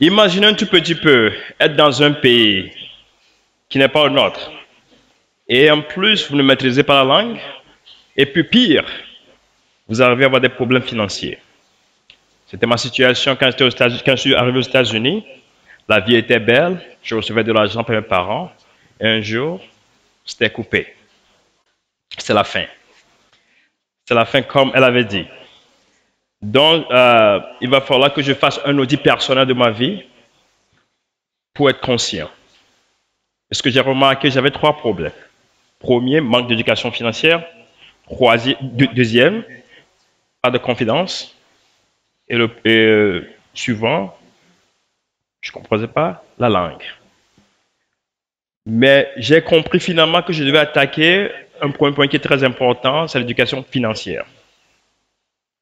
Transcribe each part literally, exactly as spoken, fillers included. Imaginez un tout petit peu être dans un pays qui n'est pas le nôtre. Et en plus, vous ne maîtrisez pas la langue. Et puis pire, vous arrivez à avoir des problèmes financiers. C'était ma situation quand, j'étais aux États-Unis, quand je suis arrivé aux États-Unis. La vie était belle, je recevais de l'argent par mes parents. Et un jour, c'était coupé. C'est la fin. C'est la fin comme elle avait dit. Donc, euh, il va falloir que je fasse un audit personnel de ma vie pour être conscient. Parce que j'ai remarqué, j'avais trois problèmes. Premier, manque d'éducation financière. Troisième, deuxième, pas de confiance. Et le et, euh, suivant, je ne comprenais pas la langue. Mais j'ai compris finalement que je devais attaquer un point, un point qui est très important, c'est l'éducation financière.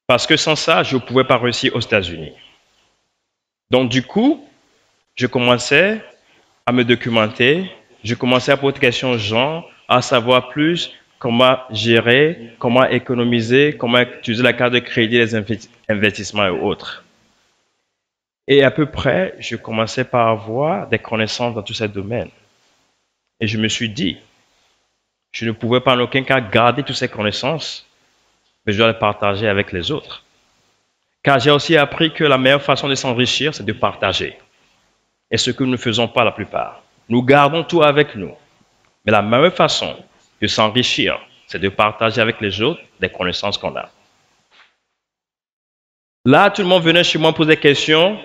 Parce que sans ça, je ne pouvais pas réussir aux États-Unis. Donc du coup, je commençais à me documenter, je commençais à poser des questions aux gens, à savoir plus comment gérer, comment économiser, comment utiliser la carte de crédit, les investissements et autres. Et à peu près, je commençais par avoir des connaissances dans tous ces domaines. Et je me suis dit, je ne pouvais pas en aucun cas garder toutes ces connaissances, mais je dois les partager avec les autres. Car j'ai aussi appris que la meilleure façon de s'enrichir, c'est de partager. Et ce que nous ne faisons pas la plupart. Nous gardons tout avec nous. Mais la meilleure façon de s'enrichir, c'est de partager avec les autres des connaissances qu'on a. Là, tout le monde venait chez moi poser des questions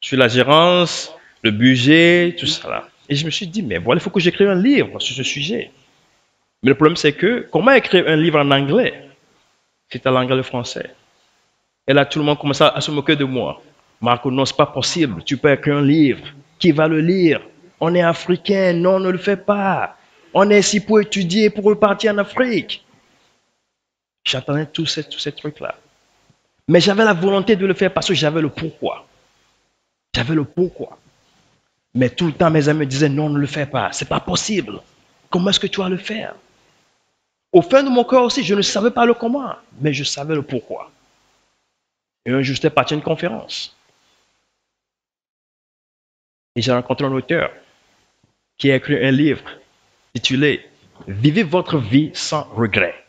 sur la gérance, le budget, tout ça. Et je me suis dit, mais voilà, il faut que j'écrive un livre sur ce sujet. Mais le problème, c'est que, comment écrire un livre en anglais si tu as l'anglais et le français? Et là, tout le monde commençait à se moquer de moi. Marco, non, c'est pas possible, tu peux écrire un livre. Qui va le lire? On est africain, non, ne le fais pas. On est ici pour étudier, pour repartir en Afrique. J'attendais tous ces, tous ces trucs-là. Mais j'avais la volonté de le faire parce que j'avais le pourquoi. J'avais le pourquoi. Mais tout le temps, mes amis me disaient, non, ne le fais pas, c'est pas possible. Comment est-ce que tu vas le faire? Au fond de mon cœur aussi, je ne savais pas le comment, mais je savais le pourquoi. Et un jour, j'étais parti à une conférence. Et j'ai rencontré un auteur qui a écrit un livre intitulé « Vivez votre vie sans regret ».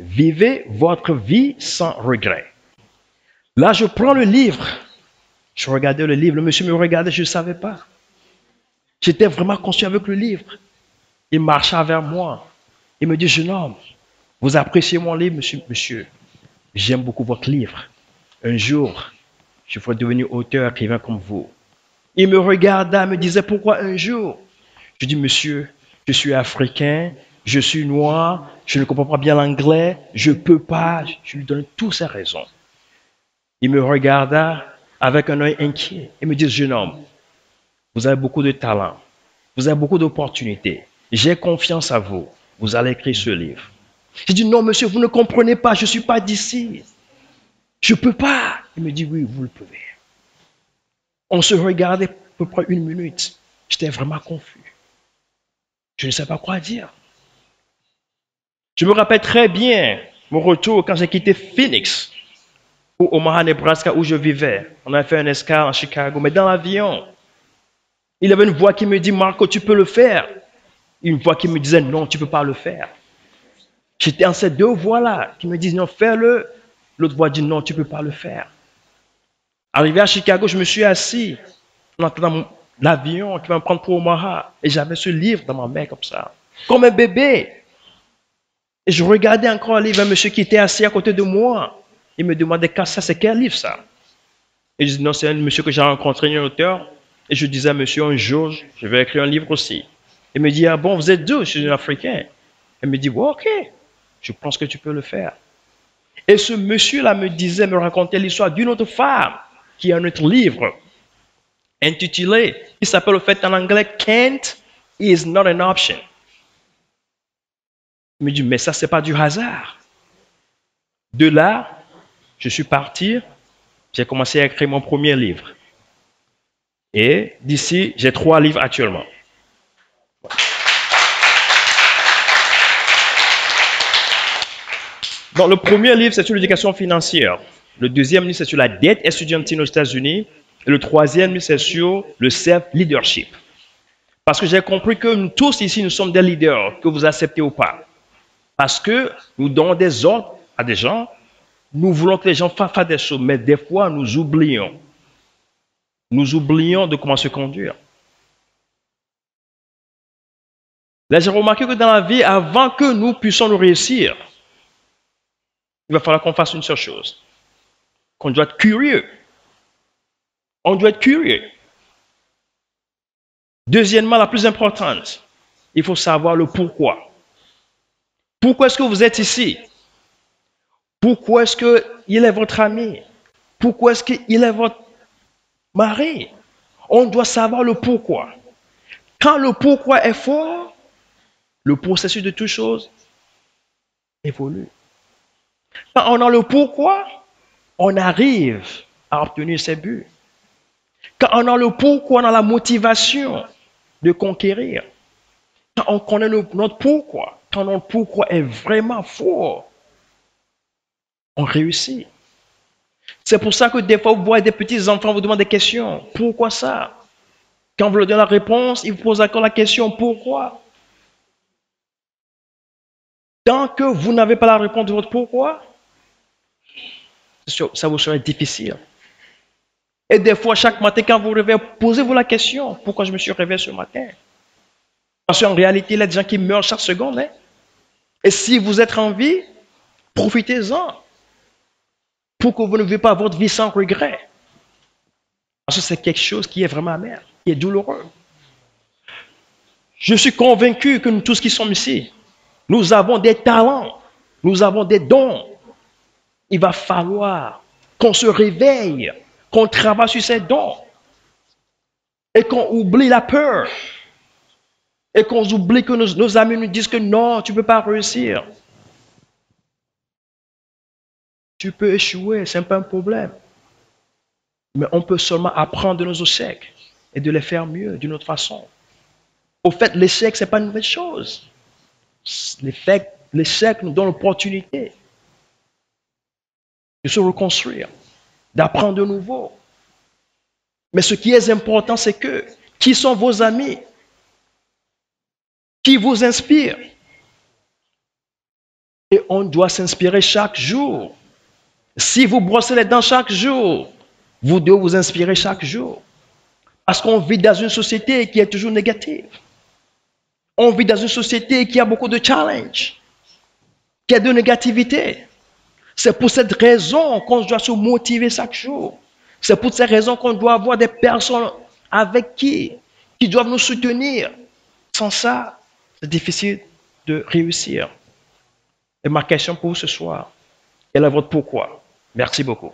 Vivez votre vie sans regret. Là, je prends le livre. Je regardais le livre. Le monsieur me regardait, je ne savais pas. J'étais vraiment conscient avec le livre. Il marcha vers moi. Il me dit, jeune homme, vous appréciez mon livre, monsieur, monsieur. J'aime beaucoup votre livre. Un jour, je ferai devenir auteur, écrivain comme vous. Il me regarda, me disait, pourquoi un jour? Je dis, monsieur, je suis africain, je suis noir, je ne comprends pas bien l'anglais, je ne peux pas. Je lui donne toutes ces raisons. Il me regarda avec un œil inquiet et me dit, jeune homme, vous avez beaucoup de talent, vous avez beaucoup d'opportunités, j'ai confiance en vous, vous allez écrire ce livre. Je dis, non monsieur, vous ne comprenez pas, je ne suis pas d'ici, je ne peux pas. Il me dit, oui, vous le pouvez. On se regardait à peu près une minute, j'étais vraiment confus. Je ne savais pas quoi dire. Je me rappelle très bien mon retour quand j'ai quitté Phoenix, ou Omaha, Nebraska, où je vivais. On a fait un escale à Chicago, mais dans l'avion, il y avait une voix qui me dit, Marco, tu peux le faire. Une voix qui me disait, non, tu ne peux pas le faire. J'étais en ces deux voix-là qui me disent, non, fais-le. L'autre voix dit, non, tu ne peux pas le faire. Arrivé à Chicago, je me suis assis en attendant l'avion qui va me prendre pour Omaha. Et j'avais ce livre dans ma main comme ça, comme un bébé. Et je regardais encore un livre, un monsieur qui était assis à côté de moi. Il me demandait, qu'est-ce que ça, c'est quel livre ça? Et je dis, non, c'est un monsieur que j'ai rencontré, un auteur. Et je disais, monsieur, un jour, je vais écrire un livre aussi. Il me dit, ah bon, vous êtes deux, je suis un Africain. Il me dit, oh, ok, je pense que tu peux le faire. Et ce monsieur-là me disait, me racontait l'histoire d'une autre femme qui a un autre livre intitulé, il s'appelle au fait en anglais, Can't is not an option. Il me dit, mais ça, ce n'est pas du hasard. De là, je suis parti, j'ai commencé à écrire mon premier livre. Et d'ici, j'ai trois livres actuellement. Donc, le premier livre, c'est sur l'éducation financière. Le deuxième livre, c'est sur la dette étudiantine aux États-Unis. Le troisième, c'est sur le self-leadership. Parce que j'ai compris que nous tous ici, nous sommes des leaders, que vous acceptez ou pas. Parce que nous donnons des ordres à des gens, nous voulons que les gens fassent des choses, mais des fois, nous oublions. Nous oublions de comment se conduire. Là, j'ai remarqué que dans la vie, avant que nous puissions nous réussir, il va falloir qu'on fasse une seule chose. Qu'on doit être curieux. On doit être curieux. Deuxièmement, la plus importante, il faut savoir le pourquoi. Pourquoi est-ce que vous êtes ici? Pourquoi est-ce qu'il est votre ami? Pourquoi est-ce qu'il est votre mari? On doit savoir le pourquoi. Quand le pourquoi est fort, le processus de toute chose évolue. Quand on a le pourquoi, on arrive à obtenir ses buts. Quand on a le pourquoi, on a la motivation de conquérir. Quand on connaît le, notre pourquoi, quand notre pourquoi est vraiment fort, on réussit. C'est pour ça que des fois, vous voyez des petits enfants vous demandent des questions. Pourquoi ça? Quand vous leur donnez la réponse, ils vous posent encore la question. Pourquoi? Tant que vous n'avez pas la réponse de votre pourquoi, ça vous sera difficile. Et des fois, chaque matin, quand vous réveillez, posez-vous la question, pourquoi je me suis réveillé ce matin? Parce qu'en réalité, il y a des gens qui meurent chaque seconde. Hein? Et si vous êtes en vie, profitez-en pour que vous ne viviez pas votre vie sans regret. Parce que c'est quelque chose qui est vraiment amer, qui est douloureux. Je suis convaincu que nous tous qui sommes ici, nous avons des talents, nous avons des dons. Il va falloir qu'on se réveille, qu'on travaille sur ses dons et qu'on oublie la peur et qu'on oublie que nos, nos amis nous disent que non, tu ne peux pas réussir. Tu peux échouer, ce n'est pas un problème. Mais on peut seulement apprendre de nos échecs et de les faire mieux d'une autre façon. Au fait, l'échec, ce n'est pas une nouvelle chose. L'échec nous donne l'opportunité de se reconstruire, d'apprendre de nouveau. Mais ce qui est important, c'est que qui sont vos amis? Qui vous inspire? Et on doit s'inspirer chaque jour. Si vous brossez les dents chaque jour, vous devez vous inspirer chaque jour. Parce qu'on vit dans une société qui est toujours négative. On vit dans une société qui a beaucoup de challenges, qui a de négativité. C'est pour cette raison qu'on doit se motiver chaque jour. C'est pour cette raison qu'on doit avoir des personnes avec qui, qui doivent nous soutenir. Sans ça, c'est difficile de réussir. Et ma question pour vous ce soir, elle est votre pourquoi. Merci beaucoup.